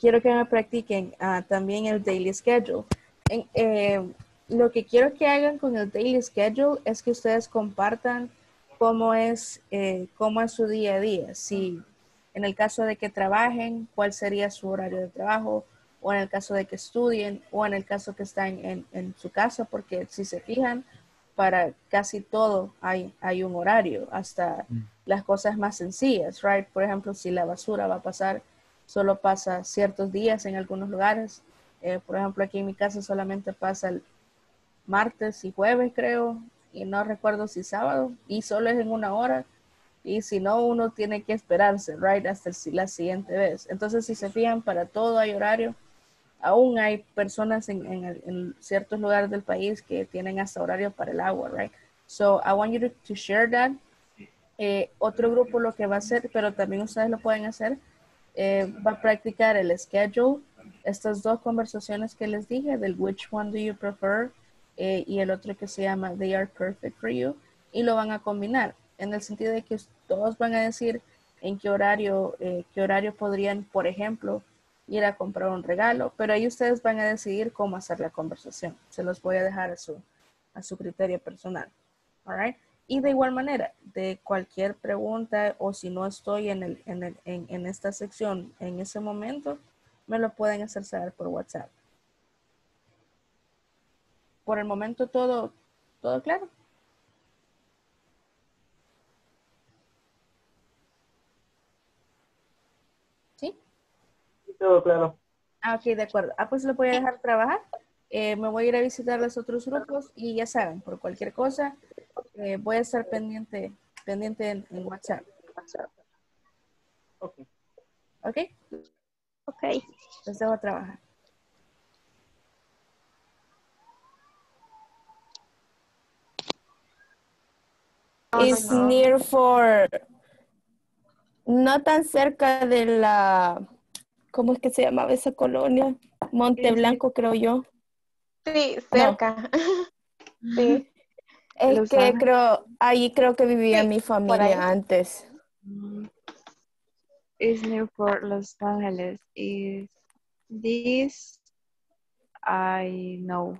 quiero que me practiquen uh, también el daily schedule. En, eh, lo que quiero que hagan con el daily schedule es que ustedes compartan cómo es, eh, cómo es su día a día. Si en el caso de que trabajen, cuál sería su horario de trabajo, o en el caso de que estudien, o en el caso que están en, en su casa, porque si se fijan, para casi todo hay, hay un horario, hasta las cosas más sencillas, right? Por ejemplo, si la basura va a pasar, solo pasa ciertos días en algunos lugares. Eh, por ejemplo, aquí en mi casa solamente pasa el martes y jueves, creo, y no recuerdo si sábado, y solo es en una hora, y si no, uno tiene que esperarse, right? Hasta la siguiente vez. Entonces, si se fijan, para todo hay horario. Aún hay personas en, en, en ciertos lugares del país que tienen hasta horarios para el agua, right? So, I want you to, to share that. Eh, otro grupo lo que va a hacer, pero también ustedes lo pueden hacer, eh, va a practicar el schedule, estas dos conversaciones que les dije, del which one do you prefer, eh, y el otro que se llama they are perfect for you, y lo van a combinar, en el sentido de que todos van a decir en qué horario, eh, qué horario podrían, por ejemplo, ir a comprar un regalo, pero ahí ustedes van a decidir cómo hacer la conversación. Se los voy a dejar a su, a su criterio personal. All right? Y de igual manera, de cualquier pregunta o si no estoy en, el, en, el, en, en esta sección en ese momento, me lo pueden hacer saber por WhatsApp. Por el momento, ¿todo, todo claro? Todo claro. Ah, ok, de acuerdo. Ah, pues lo voy a dejar trabajar. Eh, me voy a ir a visitar los otros grupos y ya saben, por cualquier cosa, eh, voy a estar pendiente pendiente en, en WhatsApp. WhatsApp. Ok. Ok. Ok. Los dejo trabajar. It's near for... No tan cerca de la... ¿Cómo es que se llamaba esa colonia? Monte Blanco, creo yo. Sí, cerca. No. Sí. Es que creo, ahí creo que vivía sí, mi familia antes. It's near for Los Ángeles. Is this I know.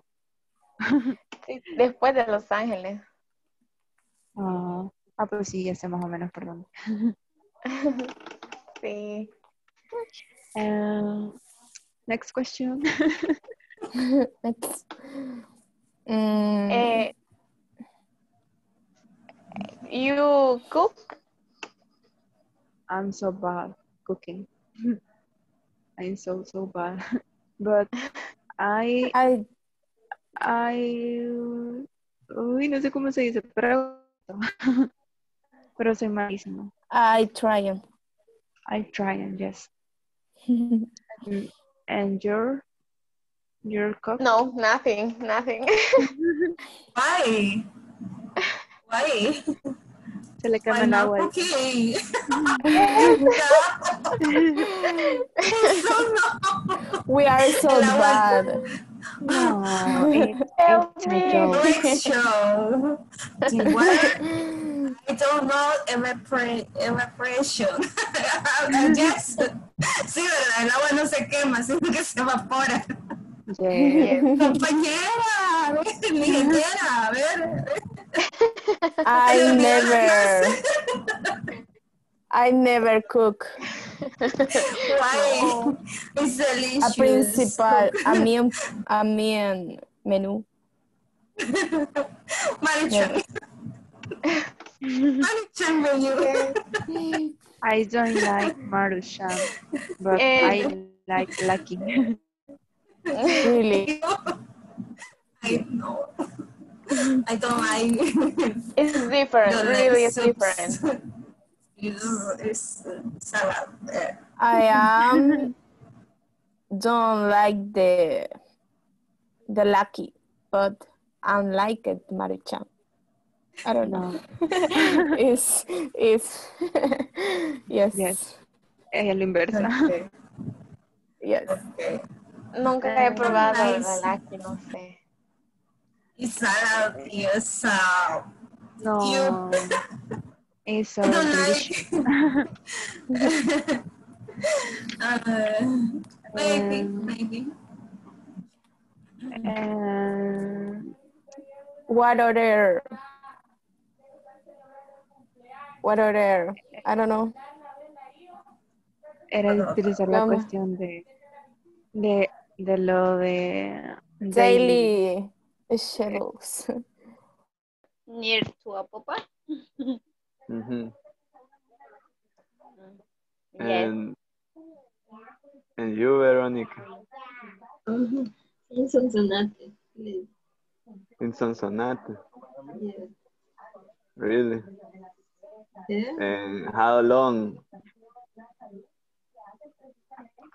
Después de Los Ángeles. Uh, ah, pues sí, ya sé más o menos, perdón. Sí. Uh, next question. Next. Um, uh, you cook? I'm so bad cooking. I'm so so bad. But I I I uy, no sé cómo se dice, pero pero soy malísimo. I try it. I try and yes. And your your cook? No, nothing, nothing. Why? Why? Se le cayó el agua. Okay. We are so bad. No, it's a show. I don't know evaporation. I just, sí, ¿verdad? El agua no se quema, sino que se evapora. Yeah. Compañera, ingeniera, a ver. I never, I never cook. Why? No. It's delicious. A principal, a mean, a mean menu. Maruchan. Maruchan menu. I don't like Maruchan, but I like Lucky. Really? I know. I don't like. It's different. Don't really, like it's different. It's salad. I am. Don't like the the Lucky, but I like it, Maruchan. I don't know. It's it's yes. Yes. El inverso. Okay. Yes. Okay. Nunca he probado el Lucky, no sé. It's salad, yes, salad. No. It's so delicious. Like. uh, maybe, um, maybe. Uh, what other? What other? I don't know. Era interesar la cuestión de, de, de lo de daily, daily schedules. Near to a papa. Mm-hmm. And and you, Veronica? Mm-hmm. In Sonsonate. Yes. In Sonsonate. Yes. Really? Yeah. And how long?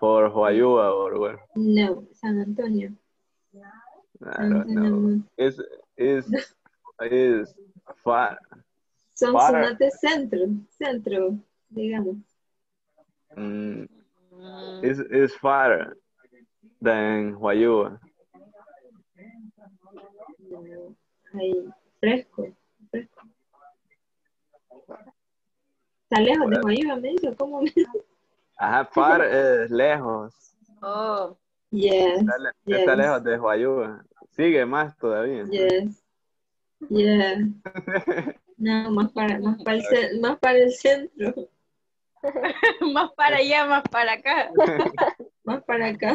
For Huayúa or where? No, San Antonio. I don't know. It's is is far. Sonsonate centro, centro, digamos. Mm, it's, it's farther than Huayúa. Ahí, fresco, fresco. ¿Está lejos de Huayúa, me dijo? ¿Cómo me dijo? Ajá, far es lejos. Oh, yes. Está, le yes. está lejos de Huayúa. Sigue más todavía. Yes, yeah. No, más para, más para, el, más para el centro. Más para allá, más para acá. Más para acá.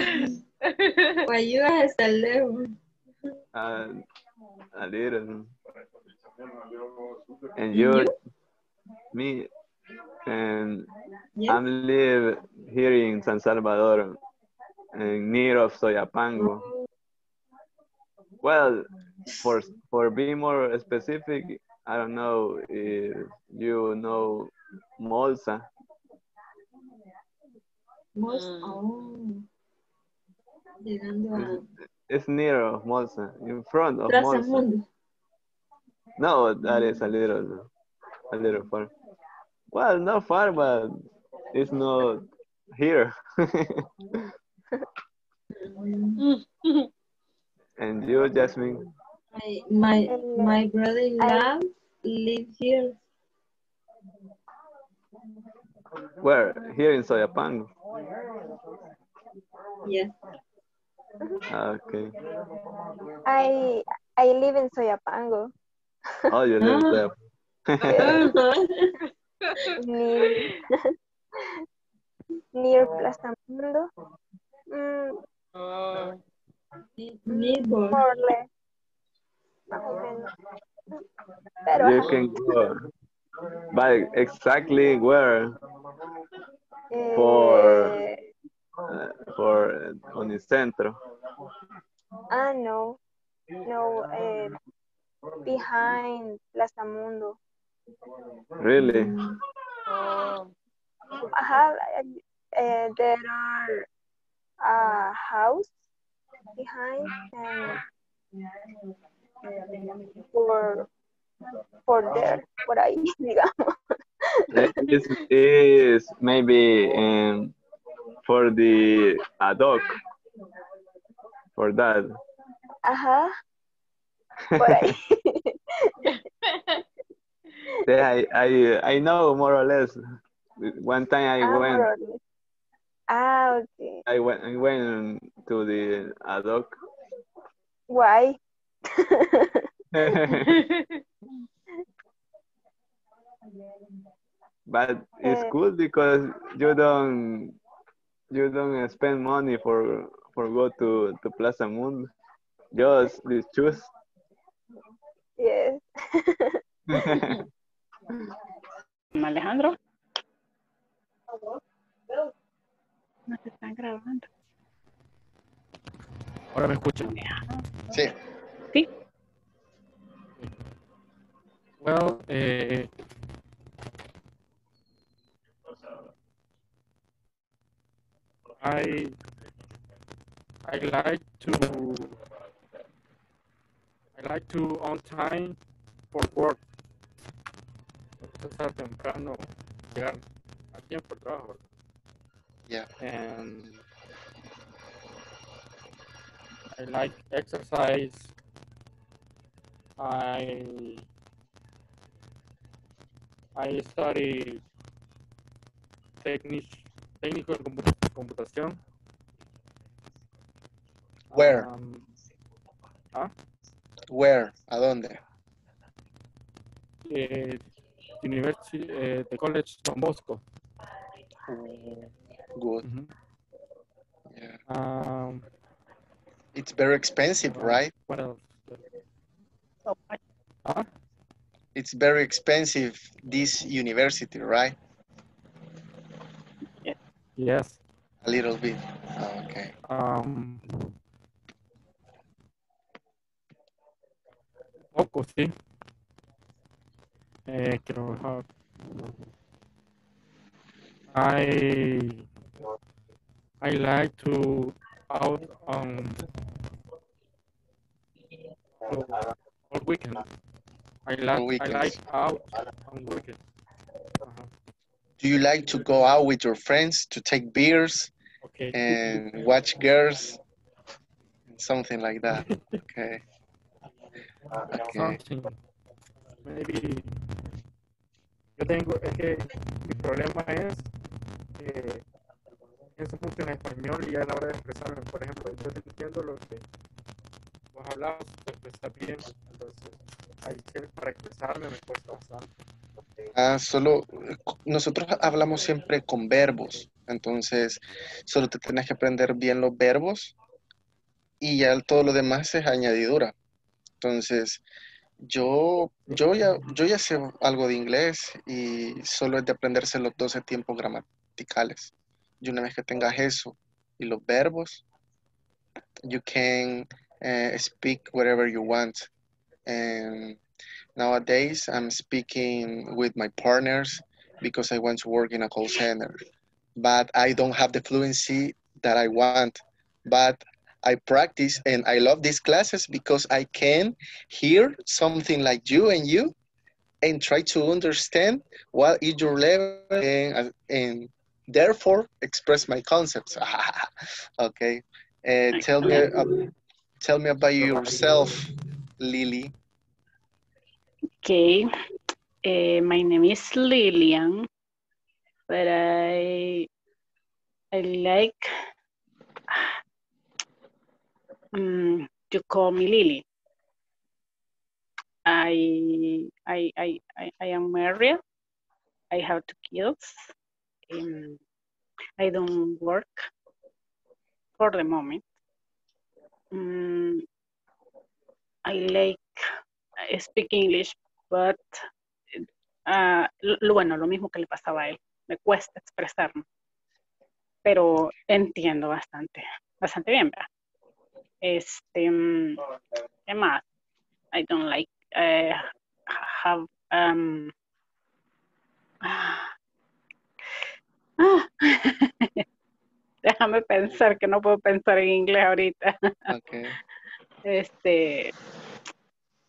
Huayúa hasta lejos. Uh, a little. And you're me. And yes. I'm live here in San Salvador, in near of Soyapango. Well, for for being more specific, I don't know if you know Molsa. Molsa. Oh. It's, it's near of Molsa, in front of Plaza Mundo. No, that is a little, a little far. Well, not far, but it's not here. And you, Jasmine? My my my brother-in-law lives here. Where? Here in Soyapango. Yeah. Okay. I I live in Soyapango. Oh, you live in Soyapango. Near, near Plaza Mundo. Mm. Uh, more less. Pero, you can go, but exactly where? Eh, for uh, for uh, on the centro. Ah no, no, eh, behind Plaza Mundo. Really? Oh. I have, uh, there are a house behind and. Por, por there, por ahí, digamos. This is maybe um, for the ad hoc, for that. Ajá. Por ahí. I, I, I know more or less. One time I ah, went. Ah, okay. I went, I went to the ad hoc. Why? But it's good because you don't you don't spend money for for go to to Plaza Mundo. Just this choose. Yes. Alejandro. No se están grabando. Ahora me escuchan. Sí. Sí. Well, eh. I I like to I like to on time for work. Estar temprano, llegar a tiempo al trabajo. Yeah. And I like exercise. I I study technique. Técnico de computación. Where? Um, ¿ah? Where? ¿A dónde? Eh, University, eh, the College Don Bosco. Good. Mm-hmm. Yeah. Um, it's very expensive, uh, right? What else? Oh, I, huh? It's very expensive, this university, right? Yes. A little bit. Oh, okay. Um, poco, sí. Eh, creo mejor. I, I like to out on all weekend. I like, I like out on weekend. Uh-huh. Do you like to go out with your friends to take beers okay. and watch girls? Something like that. Okay. Okay. Maybe. Yo tengo, es que mi problema es que pienso mucho en español y a la hora de expresarme, por ejemplo, yo entiendo lo que vos hablabas, pero está bien, entonces hay que para expresarme me cuesta bastante. Ah, solo nosotros hablamos siempre con verbos, entonces solo te tienes que aprender bien los verbos y ya todo lo demás es añadidura. Entonces yo yo ya yo ya sé algo de inglés y solo es de aprenderse los doce tiempos gramaticales. Y una vez que tengas eso y los verbos, you can uh, speak whatever you want. And nowadays, I'm speaking with my partners because I want to work in a call center. But I don't have the fluency that I want. But I practice and I love these classes because I can hear something like you and you and try to understand what is your level and, and therefore express my concepts. Okay. Uh, tell, me, uh, tell me about yourself, Lily. Okay, uh, my name is Lillian, but I I like um, to call me Lily. I I I I, I am married. I have two kids. Um, I don't work for the moment. Um, I like I speak English. But, uh, lo, bueno, lo mismo que le pasaba a él. Me cuesta expresarme. Pero entiendo bastante, bastante bien, ¿verdad? Este, ¿qué más? I don't like, uh, have, um, ah, ah. Déjame pensar que no puedo pensar en inglés ahorita. Okay. Este...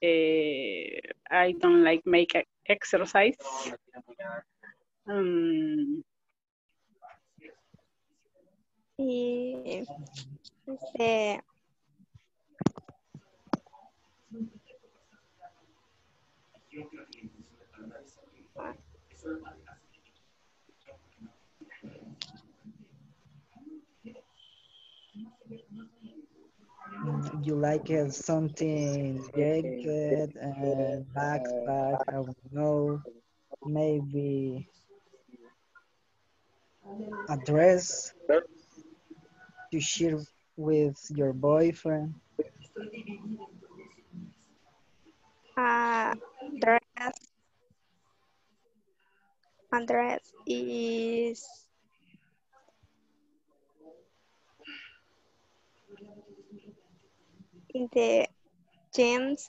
Uh, I don't like make exercise. Um, y, este, You like uh, something jacket, uh, backpack, I don't know, maybe a dress to share with your boyfriend? Uh, dress. A dress is... in the gyms.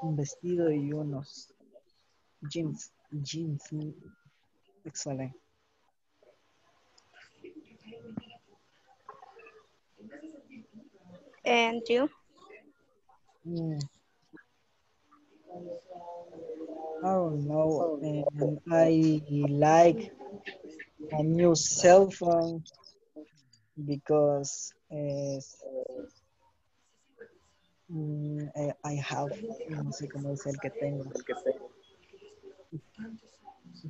Un vestido y unos jeans. Jeans. Excelente. And you? Mm. Oh no, and I like a new cell phone because uh, mm, I have, no sé cómo es el que tengo, el que tengo.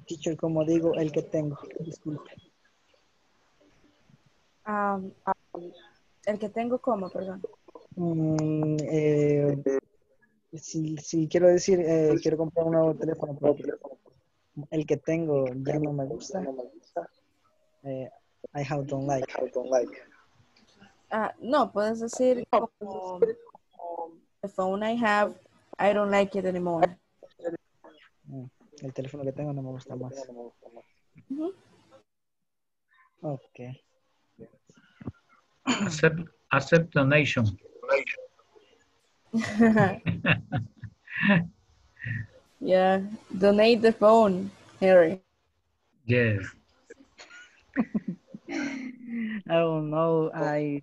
Teacher, como digo, el que tengo, disculpe. Um, um, el que tengo como, perdón. Mm, eh, si, si quiero decir, eh, quiero comprar un nuevo teléfono propio. El que tengo ya no me gusta. Eh, I have don't like. I don't like. Uh, no, puedes decir como, the phone I have, I don't like it anymore. Mm, el teléfono que tengo no me gusta más. Mm-hmm. Okay. Accept, accept donation. Yeah, donate the phone, Harry. Yes. I don't know. I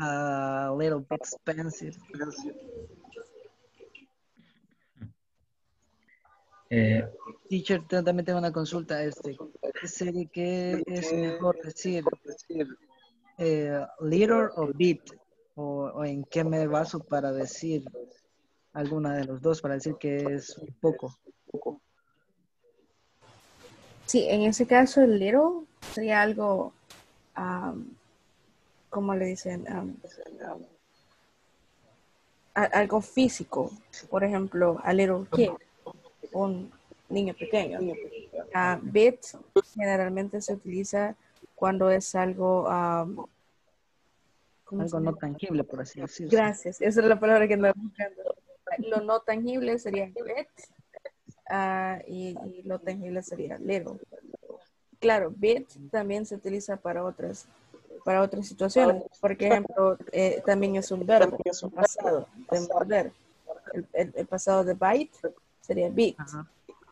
a uh, little bit expensive. Eh, Teacher, también tengo una consulta. Este, ¿qué sería que es mejor decir? Eh, little o bit, o, o en qué me baso para decir alguna de los dos, para decir que es un poco. Sí, en ese caso el little sería algo, um, ¿cómo le dicen? Um, a, algo físico, por ejemplo, a little kid, un niño pequeño. Uh, bit generalmente se utiliza cuando es algo... Um, algo no tangible, por así decirlo. Gracias, esa es la palabra que andaba buscando. Lo no tangible sería bit, uh, y, y lo tangible sería little. Claro, bit también se utiliza para otras, para otras situaciones. Por ejemplo, eh, también es un verbo, es un pasado de morder. El, el, el pasado de bite sería bit. Ajá,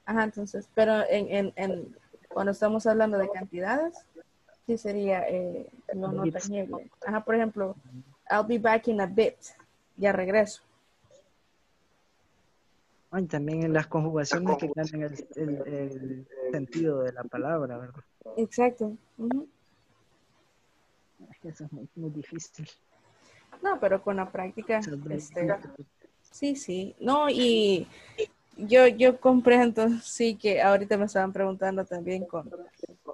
Ajá entonces, pero en, en, en, cuando estamos hablando de cantidades, sí sería eh, lo no tangible. Ajá, por ejemplo, I'll be back in a bit. Ya regreso. Ay, también en las conjugaciones que cambian el, el, el sentido de la palabra, ¿verdad? Exacto. Uh-huh. Eso es muy, muy difícil. No, pero con la práctica. Este, sí, sí. No, y yo, yo comprendo, sí, que ahorita me estaban preguntando también con,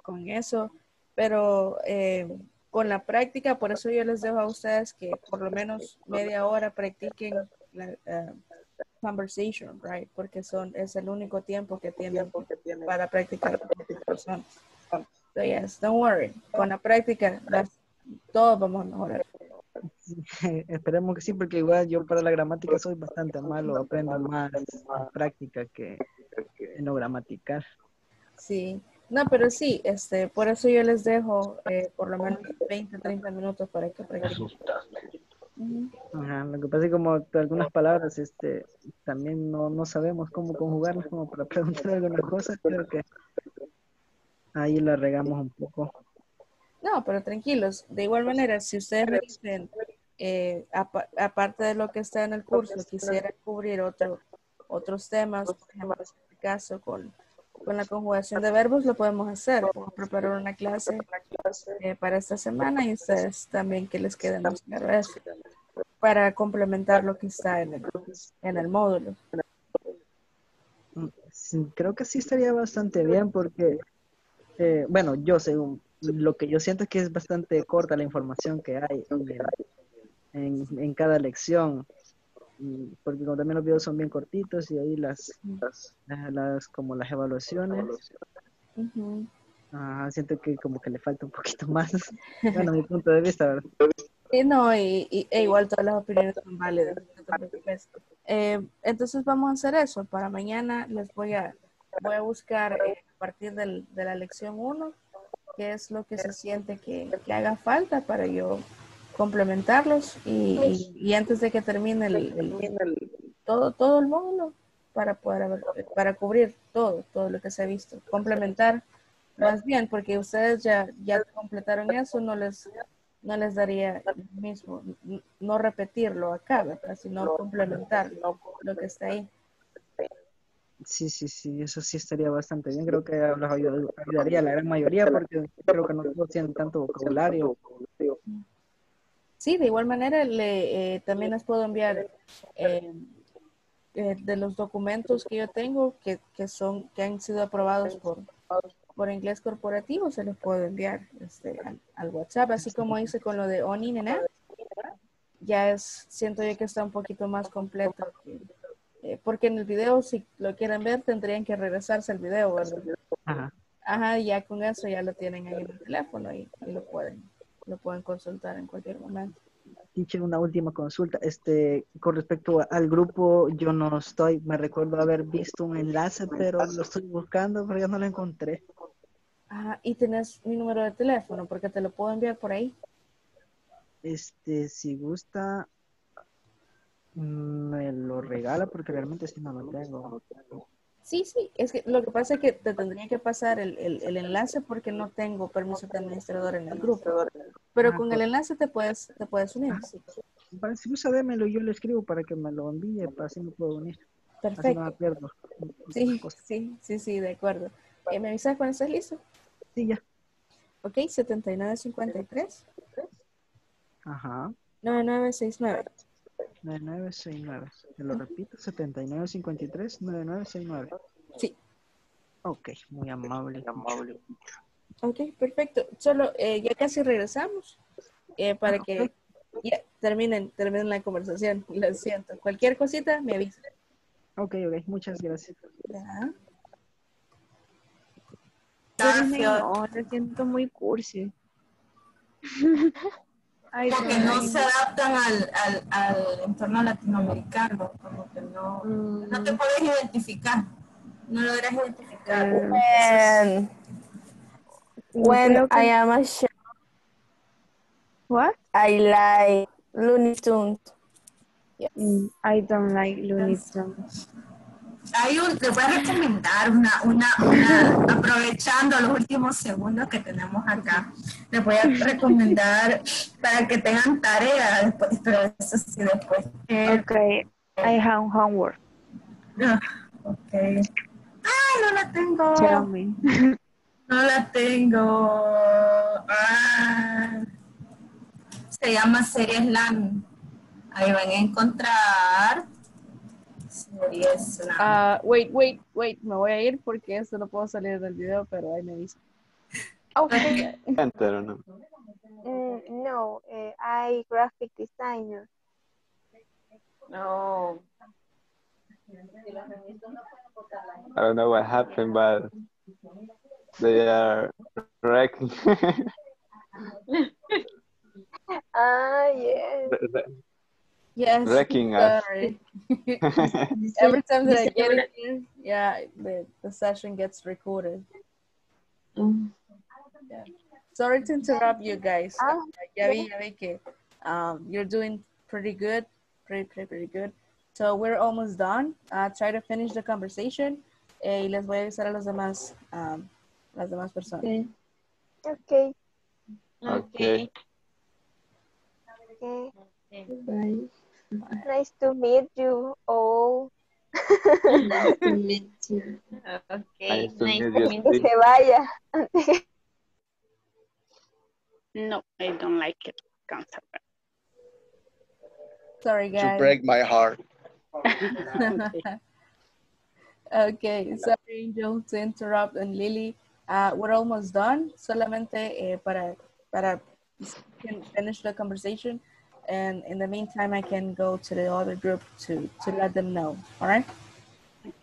con eso. Pero eh, con la práctica, por eso yo les dejo a ustedes que por lo menos media hora practiquen la uh, conversation, right? Porque son, es el único tiempo que tienen para practicar. So yes, don't worry. Con la práctica, las, todos vamos a mejorar. Esperemos que sí, porque igual yo para la gramática soy bastante malo. Aprendo más en práctica que en lo gramatical. Sí. No, pero sí, este, por eso yo les dejo eh, por lo menos veinte, treinta minutos para que practiquen. Ajá, lo que pasa es que como algunas palabras, este, también no, no sabemos cómo conjugarlas, como para preguntar algunas cosas, creo que ahí la regamos un poco. No, pero tranquilos, de igual manera, si ustedes revisen, eh, aparte de lo que está en el curso, quisiera cubrir otro, otros temas, por ejemplo, en este caso con... con la conjugación de verbos lo podemos hacer. Podemos preparar una clase eh, para esta semana y ustedes también que les queden los redes. para complementar lo que está en el, en el módulo. Sí, creo que sí estaría bastante bien porque, eh, bueno, yo según lo que yo siento es que es bastante corta la información que hay en, en, en cada lección. Porque como también los videos son bien cortitos y ahí las, las, las como las evaluaciones. Uh-huh. Ah, siento que como que le falta un poquito más. Bueno, mi punto de vista, ¿verdad? Sí, no, y, y e igual todas las opiniones son válidas. Eh, entonces vamos a hacer eso. Para mañana les voy a, voy a buscar eh, a partir del, de la lección uno qué es lo que se siente que, que haga falta para yo complementarlos y, y, y antes de que termine el, el, el, todo, todo el módulo para poder haber, para cubrir todo, todo lo que se ha visto. Complementar más bien, porque ustedes ya, ya completaron eso, no les, no les daría mismo, no repetirlo acá, ¿verdad? Sino complementar lo, lo que está ahí. Sí, sí, sí, eso sí estaría bastante bien. Creo que los ayudaría a la gran mayoría porque creo que no tienen tanto vocabulario. Sí, de igual manera, le, eh, también les puedo enviar eh, eh, de los documentos que yo tengo que, que son que han sido aprobados por, por Inglés Corporativo, se los puedo enviar este, al, al WhatsApp, así como hice con lo de Oni Nena. Ya es, siento yo que está un poquito más completo, que, eh, porque en el video, si lo quieren ver, tendrían que regresarse al video, ¿verdad? Ajá. Ajá, ya con eso ya lo tienen ahí en el teléfono y, y lo pueden. Lo pueden consultar en cualquier momento. Teacher, una última consulta. Este, con respecto al grupo, yo no estoy, me recuerdo haber visto un enlace, pero lo estoy buscando, pero ya no lo encontré. Ah, y tenés mi número de teléfono, porque te lo puedo enviar por ahí. Este, si gusta, me lo regala, porque realmente sí no lo tengo. Sí, sí, es que lo que pasa es que te tendría que pasar el, el, el enlace porque no tengo permiso de administrador en el grupo. Pero con el enlace te puedes, te puedes unir. Ah, sí. Si gusta, démelo, yo le escribo para que me lo envíe, para así me puedo unir. Perfecto. Así no me pierdo. Sí, sí, sí, sí, de acuerdo. Eh, ¿Me avisas cuando estés listo? Sí, ya. Ok, setenta y nueve cincuenta y tres. Ajá. nueve nueve seis nueve. nueve nueve seis nueve. Te lo repito, setenta y nueve cincuenta y tres, nueve nueve seis nueve. Sí. Ok, muy amable, amable. Ok, perfecto. Solo, eh, ya casi regresamos eh, para ah, que okay. ya terminen, terminen la conversación. Lo siento. Cualquier cosita, me avisen. Ok, ok. Muchas gracias. Ya. Gracias. No, lo siento muy cursi. Ay, porque no, no se adaptan al, al, al entorno latinoamericano, como que no, mm. no te puedes identificar, no logras identificar. When, when I am a show, what? I like Looney Tunes. Yes. I don't like Looney Tunes. Hay un, les voy a recomendar una, una, una, aprovechando los últimos segundos que tenemos acá, les voy a recomendar para que tengan tarea después, pero eso sí después. Ok, I have homework. Ok. Ay, no la tengo. Tell me. No la tengo. Ah. Se llama Series LAN. Ahí van a encontrar. Uh, wait, wait, wait, me voy a ir porque esto no puedo salir del video, pero ahí me dice. Okay. Entero, ¿no? Mm, no, eh, I graphic designer. No. I don't know what happened, but they are wrecking. Ah, yes. Yeah. Yes. Wrecking us. Every time that I get it, yeah, the, the session gets recorded. Mm. Yeah. Sorry to interrupt you guys. Oh, ya vi, ya vi que, um, you're doing pretty good, pretty, pretty, pretty good. So we're almost done. Uh, try to finish the conversation. Eh, y les voy a avisar a los demás, um, las demás personas. Okay. Okay. Okay. Okay. Okay. Bye. Nice to meet you all. Nice to meet you. Okay. Nice to nice meet to meet you. Se vaya. No, I don't like it. Cancel. Sorry, guys. You break my heart. Okay, sorry, Angel, to interrupt, and Lily. Uh, we're almost done. Solamente eh, para, para can finish the conversation. And in the meantime, I can go to the other group to, to let them know. All right?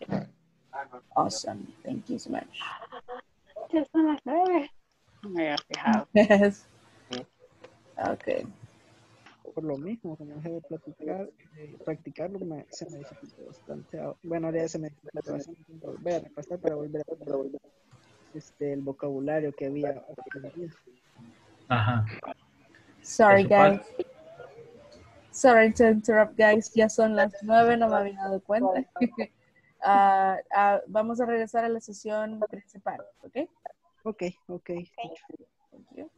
Okay. Awesome. Thank you so much. Just want to say. Oh my gosh, we have. Yes. Okay. Por lo mismo, cuando dejé de platicar, eh, practicarlo me, se me dificultó bastante. Bueno, ya se me dificultó bastante volver a repasar para volver a para volver este, el vocabulario que había. Ajá. Sorry, guys. Sorry to interrupt, guys. Ya son las nueve, no me había dado cuenta. uh, uh, vamos a regresar a la sesión principal, ¿ok? Ok, ok. Thank you.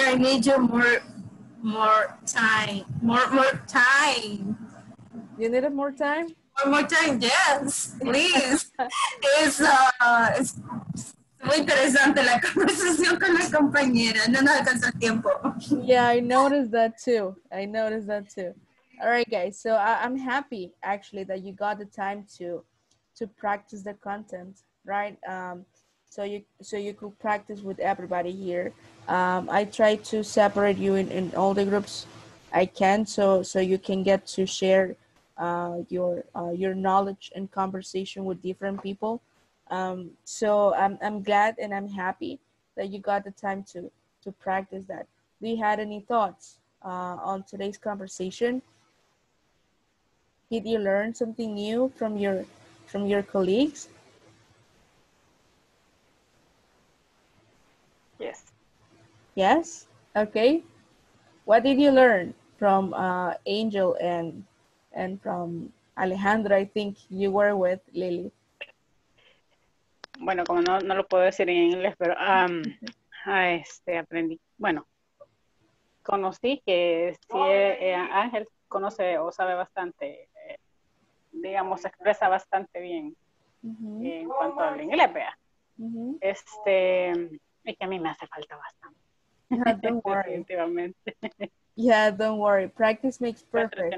I need you more, more time, more, more time. You needed more time? More, more time, yes, please. es, uh, es muy interesante la conversación con la compañera. No nos alcanza el tiempo. Yeah, I noticed that too. I noticed that too. All right, guys. So I, I'm happy actually that you got the time to, to practice the content, right? Um, So you, so you could practice with everybody here. Um, I try to separate you in, in all the groups I can, so so you can get to share uh, your uh, your knowledge and conversation with different people. Um, so I'm I'm glad and I'm happy that you got the time to to practice that. Do you had any thoughts uh, on today's conversation? Did you learn something new from your from your colleagues? Yes. Yes? Okay. What did you learn from uh, Angel and and from Alejandra? I think you were with Lily. Bueno, como no, no lo puedo decir en inglés, pero um, a este, aprendí, bueno, conocí que sí, eh, Ángel conoce o sabe bastante, eh, digamos, se expresa bastante bien uh-huh. eh, en cuanto al inglés, vea. Uh-huh. Este... Es que a mí me hace falta bastante. Yeah, don't worry. Yeah, don't worry. Practice makes perfect.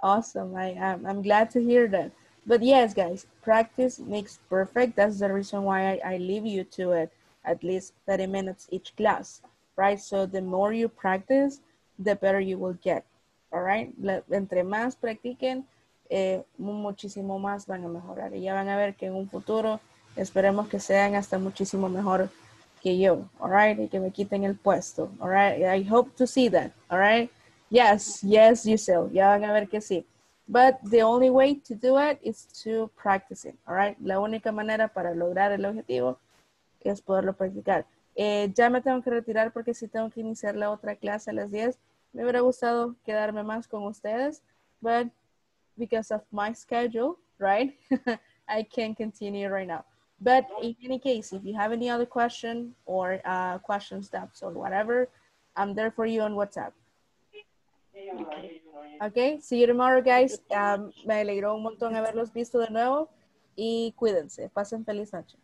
Awesome. I, I'm, I'm glad to hear that. But yes, guys, practice makes perfect. That's the reason why I, I leave you to it at least thirty minutes each class, right? So the more you practice, the better you will get, all right? Entre más practiquen, eh, muchísimo más van a mejorar. Y ya van a ver que en un futuro... Esperemos que sean hasta muchísimo mejor que yo, all right? Y que me quiten el puesto, all right? I hope to see that, all right? Yes, yes, Giselle, ya van a ver que sí. But the only way to do it is to practice it, all right? La única manera para lograr el objetivo es poderlo practicar. Eh, ya me tengo que retirar porque si tengo que iniciar la otra clase a las diez, me hubiera gustado quedarme más con ustedes, but because of my schedule, right? I can't continue right now. But in any case, if you have any other question or uh, question steps or whatever, I'm there for you on WhatsApp. Okay, okay. See you tomorrow, guys. Um, me alegró un montón haberlos visto de nuevo y cuídense. Pasen feliz noche.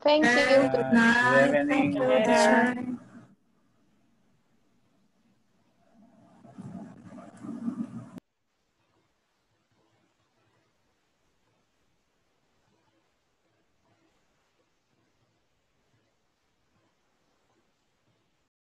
Thank you. Good night. Good evening. Good night.